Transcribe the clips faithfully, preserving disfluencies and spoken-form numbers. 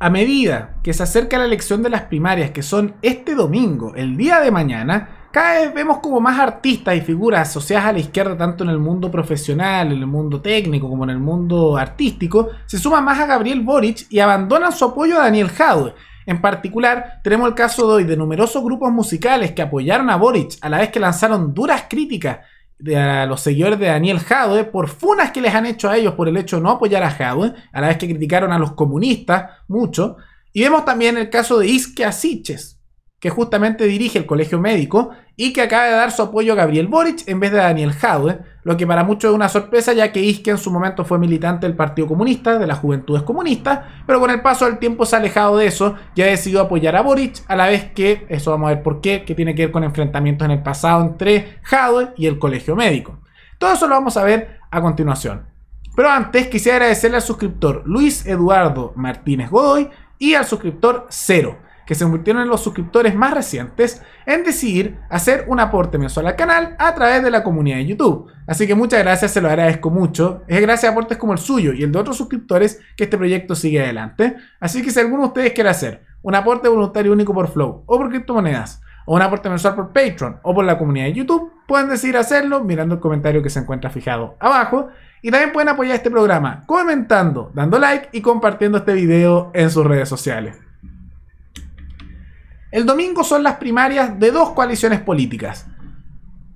A medida que se acerca la elección de las primarias, que son este domingo, el día de mañana, cada vez vemos como más artistas y figuras asociadas a la izquierda, tanto en el mundo profesional, en el mundo técnico, como en el mundo artístico, se suman más a Gabriel Boric y abandonan su apoyo a Daniel Jadue. En particular, tenemos el caso de hoy de numerosos grupos musicales que apoyaron a Boric, a la vez que lanzaron duras críticas a los seguidores de Daniel Jadue por funas que les han hecho a ellos por el hecho de no apoyar a Jadue, a la vez que criticaron a los comunistas mucho. Y vemos también el caso de Izkia Siches, que justamente dirige el Colegio Médico y que acaba de dar su apoyo a Gabriel Boric en vez de a Daniel Jadue, lo que para muchos es una sorpresa, ya que Izkia en su momento fue militante del Partido Comunista, de las Juventudes Comunistas, pero con el paso del tiempo se ha alejado de eso y ha decidido apoyar a Boric, a la vez que, eso vamos a ver por qué, que tiene que ver con enfrentamientos en el pasado entre Jadue y el Colegio Médico. Todo eso lo vamos a ver a continuación. Pero antes quisiera agradecerle al suscriptor Luis Eduardo Martínez Godoy y al suscriptor Cero, que se convirtieron en los suscriptores más recientes, en decidir hacer un aporte mensual al canal a través de la comunidad de YouTube. Así que muchas gracias, se lo agradezco mucho. Es gracias a aportes como el suyo y el de otros suscriptores que este proyecto sigue adelante. Así que si alguno de ustedes quiere hacer un aporte voluntario único por Flow o por criptomonedas, o un aporte mensual por Patreon o por la comunidad de YouTube, pueden decidir hacerlo mirando el comentario que se encuentra fijado abajo. Y también pueden apoyar este programa comentando, dando like y compartiendo este video en sus redes sociales. El domingo son las primarias de dos coaliciones políticas.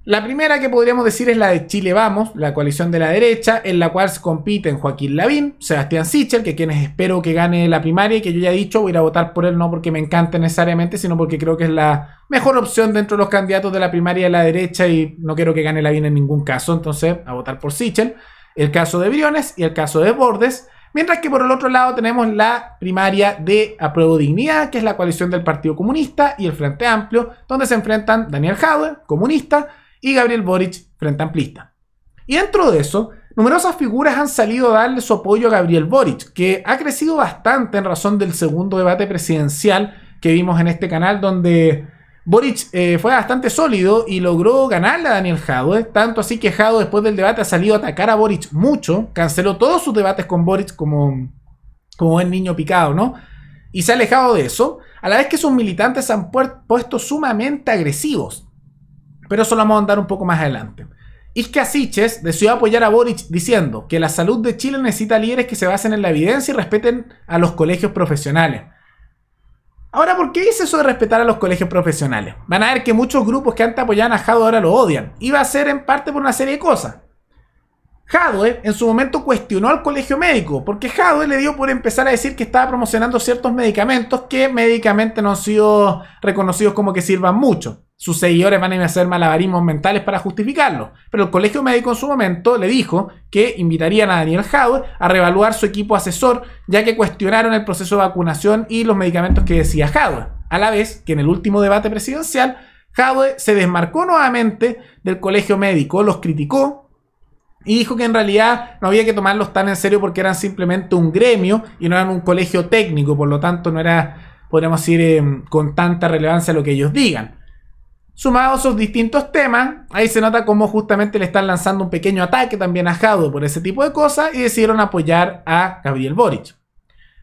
La primera, que podríamos decir, es la de Chile Vamos, la coalición de la derecha, en la cual compiten Joaquín Lavín, Sebastián Sichel, que quienes espero que gane la primaria y que yo ya he dicho voy a ir a votar por él, no porque me encante necesariamente, sino porque creo que es la mejor opción dentro de los candidatos de la primaria de la derecha y no quiero que gane Lavín en ningún caso, entonces a votar por Sichel. El caso de Briones y el caso de Bordes. Mientras que por el otro lado tenemos la primaria de Apruebo Dignidad, que es la coalición del Partido Comunista y el Frente Amplio, donde se enfrentan Daniel Jadue, comunista, y Gabriel Boric, Frente Amplista. Y dentro de eso, numerosas figuras han salido a darle su apoyo a Gabriel Boric, que ha crecido bastante en razón del segundo debate presidencial que vimos en este canal, donde Boric eh, fue bastante sólido y logró ganarle a Daniel Jadue, tanto así que Jadue después del debate ha salido a atacar a Boric mucho, canceló todos sus debates con Boric como, como buen niño picado, ¿no? Y se ha alejado de eso, a la vez que sus militantes se han puesto sumamente agresivos. Pero eso lo vamos a andar un poco más adelante. Izkia Siches decidió apoyar a Boric diciendo que la salud de Chile necesita líderes que se basen en la evidencia y respeten a los colegios profesionales. Ahora, ¿por qué dice eso de respetar a los colegios profesionales? Van a ver que muchos grupos que antes apoyaban a Jadue ahora lo odian. Iba a ser en parte por una serie de cosas. Jadue en su momento cuestionó al Colegio Médico, porque Jadue le dio por empezar a decir que estaba promocionando ciertos medicamentos que médicamente no han sido reconocidos como que sirvan mucho. Sus seguidores van a ir a hacer malabarismos mentales para justificarlo. Pero el Colegio Médico en su momento le dijo que invitarían a Daniel Jadue a reevaluar su equipo asesor, ya que cuestionaron el proceso de vacunación y los medicamentos que decía Jadue. A la vez que en el último debate presidencial, Jadue se desmarcó nuevamente del Colegio Médico, los criticó y dijo que en realidad no había que tomarlos tan en serio porque eran simplemente un gremio y no eran un colegio técnico, por lo tanto no era, podríamos decir, eh, con tanta relevancia lo que ellos digan. Sumados a sus distintos temas, ahí se nota cómo justamente le están lanzando un pequeño ataque también a Jadue por ese tipo de cosas y decidieron apoyar a Gabriel Boric.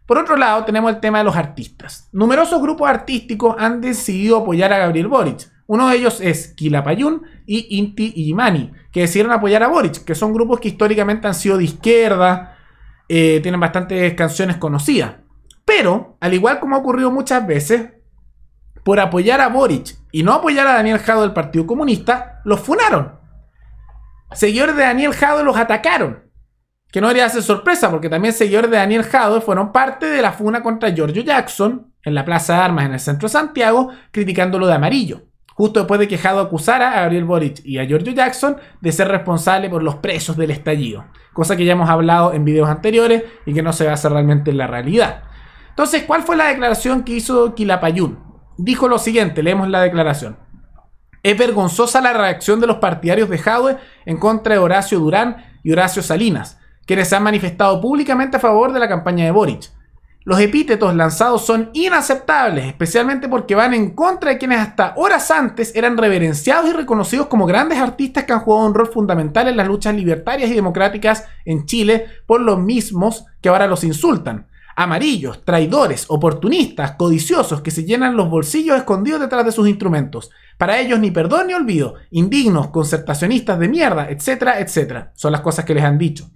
Por otro lado, tenemos el tema de los artistas. Numerosos grupos artísticos han decidido apoyar a Gabriel Boric. Uno de ellos es Quilapayún y Inti Imani, que decidieron apoyar a Boric, que son grupos que históricamente han sido de izquierda, eh, tienen bastantes canciones conocidas. Pero, al igual como ha ocurrido muchas veces, por apoyar a Boric y no apoyar a Daniel Jadue del Partido Comunista, los funaron. Seguidores de Daniel Jadue los atacaron. Que no debería ser sorpresa, porque también seguidores de Daniel Jadue fueron parte de la funa contra Giorgio Jackson en la Plaza de Armas en el centro de Santiago, criticándolo de amarillo. Justo después de que Jadue acusara a Gabriel Boric y a Giorgio Jackson de ser responsable por los presos del estallido. Cosa que ya hemos hablado en videos anteriores y que no se basa realmente en la realidad. Entonces, ¿cuál fue la declaración que hizo Quilapayún? Dijo lo siguiente, leemos la declaración. Es vergonzosa la reacción de los partidarios de Jadue en contra de Horacio Durán y Horacio Salinas, quienes se han manifestado públicamente a favor de la campaña de Boric. Los epítetos lanzados son inaceptables, especialmente porque van en contra de quienes hasta horas antes eran reverenciados y reconocidos como grandes artistas que han jugado un rol fundamental en las luchas libertarias y democráticas en Chile, por los mismos que ahora los insultan. amarillos, traidores, oportunistas, codiciosos que se llenan los bolsillos escondidos detrás de sus instrumentos. Para ellos ni perdón ni olvido, indignos, concertacionistas de mierda, etcétera, etcétera. Son las cosas que les han dicho.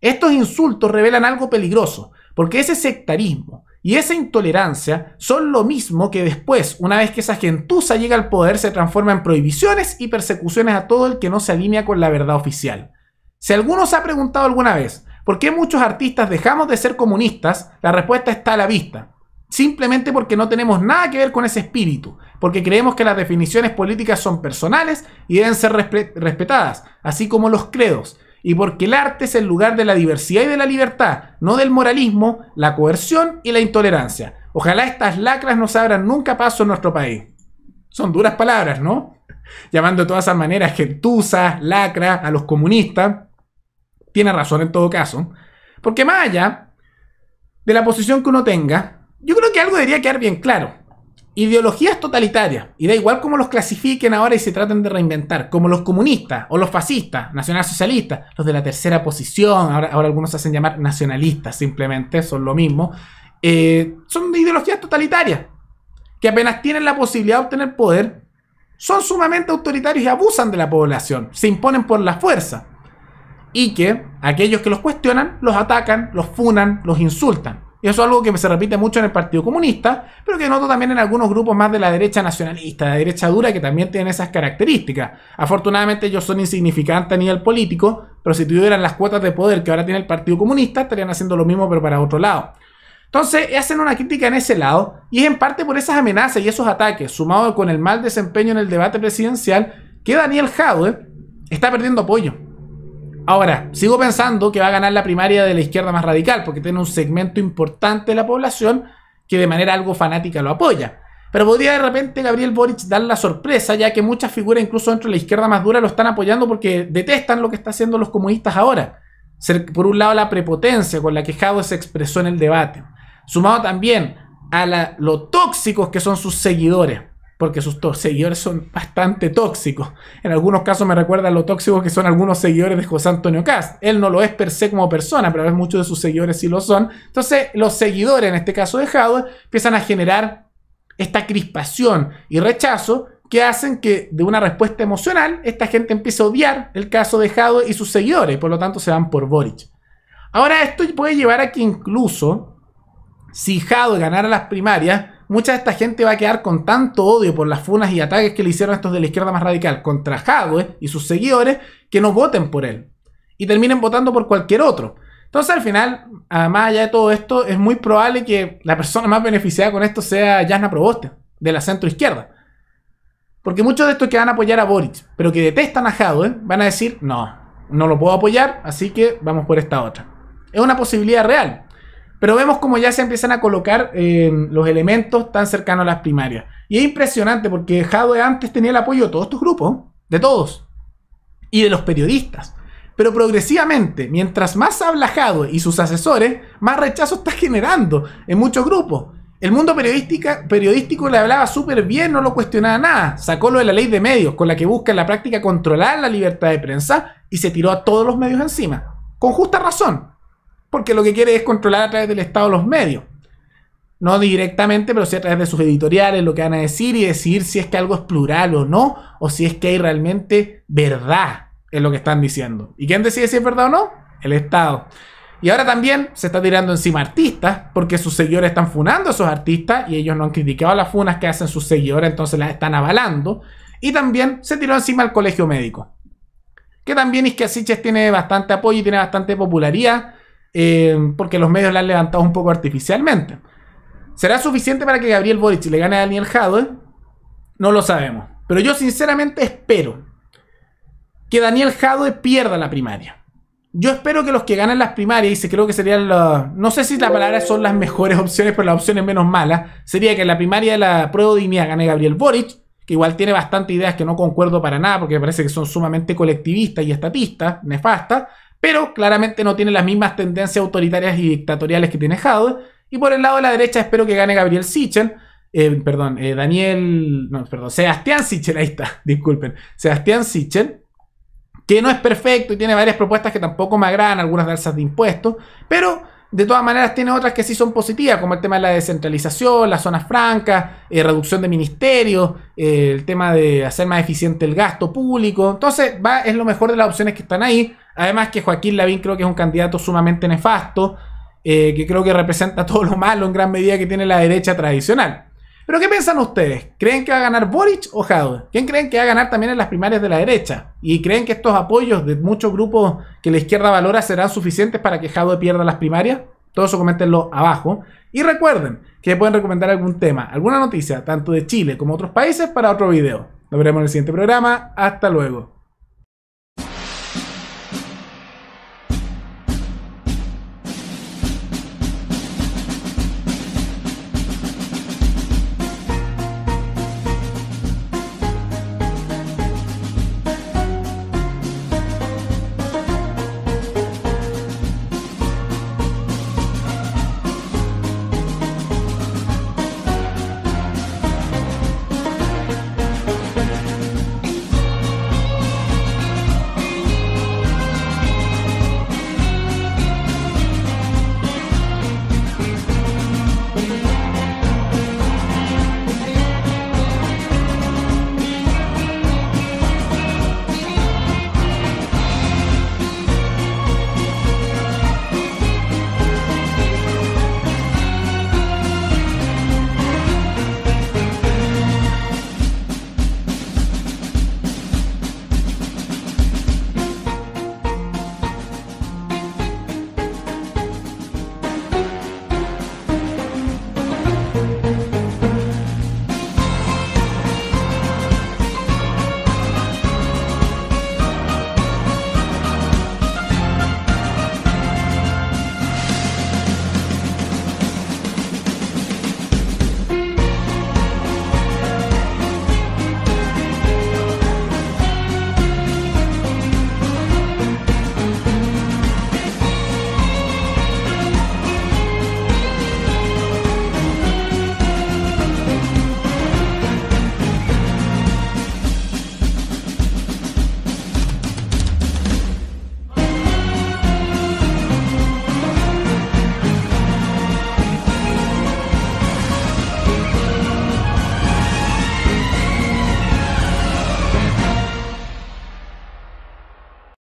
Estos insultos revelan algo peligroso, porque ese sectarismo y esa intolerancia son lo mismo que después, una vez que esa gentuza llega al poder, se transforma en prohibiciones y persecuciones a todo el que no se alinea con la verdad oficial. Si alguno se ha preguntado alguna vez ¿por qué muchos artistas dejamos de ser comunistas?, la respuesta está a la vista. Simplemente porque no tenemos nada que ver con ese espíritu, porque creemos que las definiciones políticas son personales y deben ser resp- respetadas, así como los credos, y porque el arte es el lugar de la diversidad y de la libertad, no del moralismo, la coerción y la intolerancia. Ojalá estas lacras no se abran nunca paso en nuestro país. Son duras palabras, ¿no? Llamando de todas esas maneras gentuzas, lacra, a los comunistas. Tiene razón en todo caso, porque más allá de la posición que uno tenga, yo creo que algo debería quedar bien claro. Ideologías totalitarias, y da igual cómo los clasifiquen ahora y se traten de reinventar, como los comunistas o los fascistas, nacionalsocialistas, los de la tercera posición, ahora, ahora algunos se hacen llamar nacionalistas simplemente, son lo mismo, eh, son ideologías totalitarias, que apenas tienen la posibilidad de obtener poder, son sumamente autoritarios y abusan de la población, se imponen por la fuerza. Y que aquellos que los cuestionan, los atacan, los funan, los insultan. Y eso es algo que se repite mucho en el Partido Comunista, pero que noto también en algunos grupos más de la derecha nacionalista, de la derecha dura, que también tienen esas características. Afortunadamente ellos son insignificantes a nivel político, pero si tuvieran las cuotas de poder que ahora tiene el Partido Comunista, estarían haciendo lo mismo pero para otro lado. Entonces hacen una crítica en ese lado, y es en parte por esas amenazas y esos ataques, sumado con el mal desempeño en el debate presidencial, que Daniel Jadue está perdiendo apoyo. Ahora, sigo pensando que va a ganar la primaria de la izquierda más radical, porque tiene un segmento importante de la población que de manera algo fanática lo apoya. Pero podría de repente Gabriel Boric dar la sorpresa, ya que muchas figuras incluso dentro de la izquierda más dura lo están apoyando porque detestan lo que están haciendo los comunistas ahora. Por un lado la prepotencia con la que Jadue se expresó en el debate, sumado también a la, lo tóxicos que son sus seguidores. Porque sus seguidores son bastante tóxicos. En algunos casos me recuerdan lo tóxicos que son algunos seguidores de José Antonio Cast. Él no lo es per se como persona, pero a veces muchos de sus seguidores sí lo son. Entonces los seguidores, en este caso de Jadue, empiezan a generar esta crispación y rechazo que hacen que de una respuesta emocional esta gente empiece a odiar el caso de Jadue y sus seguidores. Y por lo tanto se van por Boric. Ahora esto puede llevar a que incluso si Jadue ganara las primarias, mucha de esta gente va a quedar con tanto odio por las funas y ataques que le hicieron estos de la izquierda más radical contra Jadue y sus seguidores que no voten por él y terminen votando por cualquier otro. Entonces al final, más allá de todo esto, es muy probable que la persona más beneficiada con esto sea Yasna Provoste, de la centro izquierda. Porque muchos de estos que van a apoyar a Boric, pero que detestan a Jadue, van a decir, no, no lo puedo apoyar, así que vamos por esta otra. Es una posibilidad real. Pero vemos como ya se empiezan a colocar eh, los elementos tan cercanos a las primarias. Y es impresionante porque Jadue antes tenía el apoyo de todos estos grupos, de todos, y de los periodistas. Pero progresivamente, mientras más habla Jadue y sus asesores, más rechazo está generando en muchos grupos. El mundo periodística, periodístico le hablaba súper bien, no lo cuestionaba nada. Sacó lo de la ley de medios, con la que busca en la práctica controlar la libertad de prensa, y se tiró a todos los medios encima. Con justa razón. Porque lo que quiere es controlar a través del Estado los medios. No directamente, pero sí a través de sus editoriales, lo que van a decir y decidir si es que algo es plural o no, o si es que hay realmente verdad en lo que están diciendo. ¿Y quién decide si es verdad o no? El Estado. Y ahora también se está tirando encima artistas, porque sus seguidores están funando a esos artistas y ellos no han criticado las funas que hacen sus seguidores, entonces las están avalando. Y también se tiró encima al Colegio Médico, que también Izkia Siches tiene bastante apoyo y tiene bastante popularidad. Eh, porque los medios la han levantado un poco artificialmente. ¿Será suficiente para que Gabriel Boric le gane a Daniel Jadue? No lo sabemos, pero yo sinceramente espero que Daniel Jadue pierda la primaria. Yo espero que los que ganen las primarias, y se creo que serían las, no sé si la palabra son las mejores opciones, pero las opciones menos malas, sería que en la primaria de la Apruebo Dignidad gane Gabriel Boric, que igual tiene bastantes ideas que no concuerdo para nada, porque me parece que son sumamente colectivistas y estatistas, nefastas, pero claramente no tiene las mismas tendencias autoritarias y dictatoriales que tiene Jadue. Y por el lado de la derecha espero que gane Gabriel Sichel, eh, perdón, eh, Daniel, no, perdón, Sebastián Sichel, ahí está, disculpen, Sebastián Sichel, que no es perfecto y tiene varias propuestas que tampoco me agradan, algunas alzas de impuestos, pero de todas maneras tiene otras que sí son positivas, como el tema de la descentralización, las zonas francas, eh, reducción de ministerios, eh, el tema de hacer más eficiente el gasto público. Entonces va, es lo mejor de las opciones que están ahí. Además que Joaquín Lavín creo que es un candidato sumamente nefasto, eh, que creo que representa todo lo malo en gran medida que tiene la derecha tradicional. Pero ¿qué piensan ustedes? ¿Creen que va a ganar Boric o Jadue? ¿Quién creen que va a ganar también en las primarias de la derecha? ¿Y creen que estos apoyos de muchos grupos que la izquierda valora serán suficientes para que Jadue pierda las primarias? Todo eso coméntenlo abajo. Y recuerden que pueden recomendar algún tema, alguna noticia, tanto de Chile como otros países, para otro video. Nos veremos en el siguiente programa. Hasta luego.